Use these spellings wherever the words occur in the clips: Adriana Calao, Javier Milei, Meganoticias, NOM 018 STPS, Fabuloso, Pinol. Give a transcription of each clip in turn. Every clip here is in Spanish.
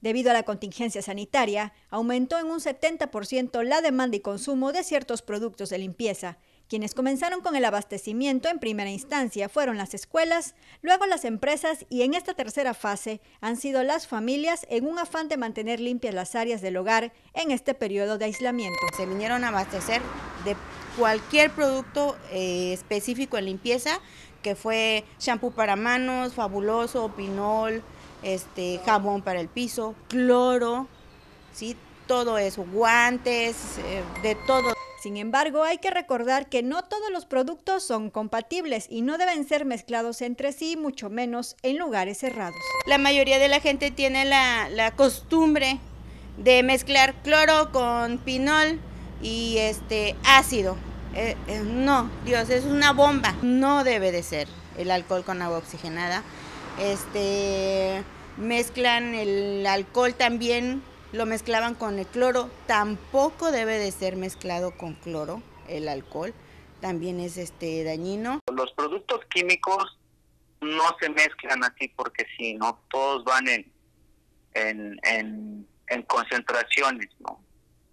Debido a la contingencia sanitaria, aumentó en un 70% la demanda y consumo de ciertos productos de limpieza. Quienes comenzaron con el abastecimiento en primera instancia fueron las escuelas, luego las empresas y en esta tercera fase han sido las familias en un afán de mantener limpias las áreas del hogar en este periodo de aislamiento. Se vinieron a abastecer de cualquier producto específico en limpieza, que fue shampoo para manos, Fabuloso, Pinol, jabón para el piso, cloro, ¿sí? Todo eso, guantes, de todo. Sin embargo, hay que recordar que no todos los productos son compatibles y no deben ser mezclados entre sí, mucho menos en lugares cerrados. La mayoría de la gente tiene la costumbre de mezclar cloro con Pinol y ácido. No, Dios, es una bomba. No debe de ser el alcohol con agua oxigenada. Mezclan el alcohol también, lo mezclaban con el cloro, tampoco debe de ser mezclado con cloro, el alcohol también es dañino. Los productos químicos no se mezclan así porque sí, ¿no? Todos van en concentraciones, ¿no? O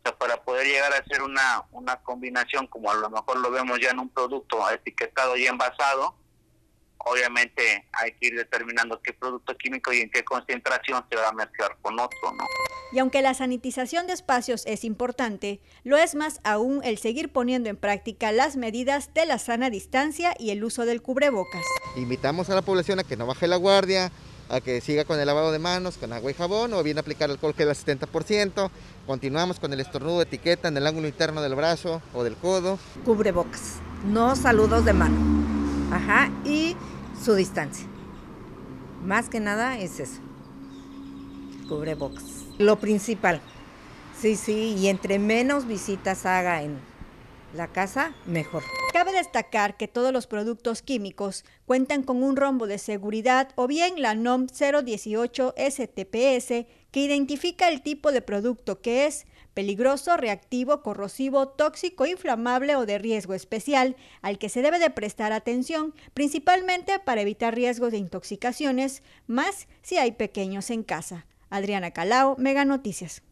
sea, para poder llegar a hacer una combinación, como a lo mejor lo vemos ya en un producto etiquetado y envasado, obviamente hay que ir determinando qué producto químico y en qué concentración se va a mezclar con otro, ¿no? Y aunque la sanitización de espacios es importante, lo es más aún el seguir poniendo en práctica las medidas de la sana distancia y el uso del cubrebocas. Invitamos a la población a que no baje la guardia, a que siga con el lavado de manos con agua y jabón o bien aplicar alcohol gel al 70%. Continuamos con el estornudo de etiqueta en el ángulo interno del brazo o del codo. Cubrebocas, no saludos de mano. Ajá, y su distancia. Más que nada es eso. Cubrebocas. Lo principal. Sí, y entre menos visitas haga en la casa, mejor. Cabe destacar que todos los productos químicos cuentan con un rombo de seguridad o bien la NOM 018 STPS que identifica el tipo de producto que es peligroso, reactivo, corrosivo, tóxico, inflamable o de riesgo especial, al que se debe de prestar atención, principalmente para evitar riesgos de intoxicaciones, más si hay pequeños en casa. Adriana Calao, Meganoticias.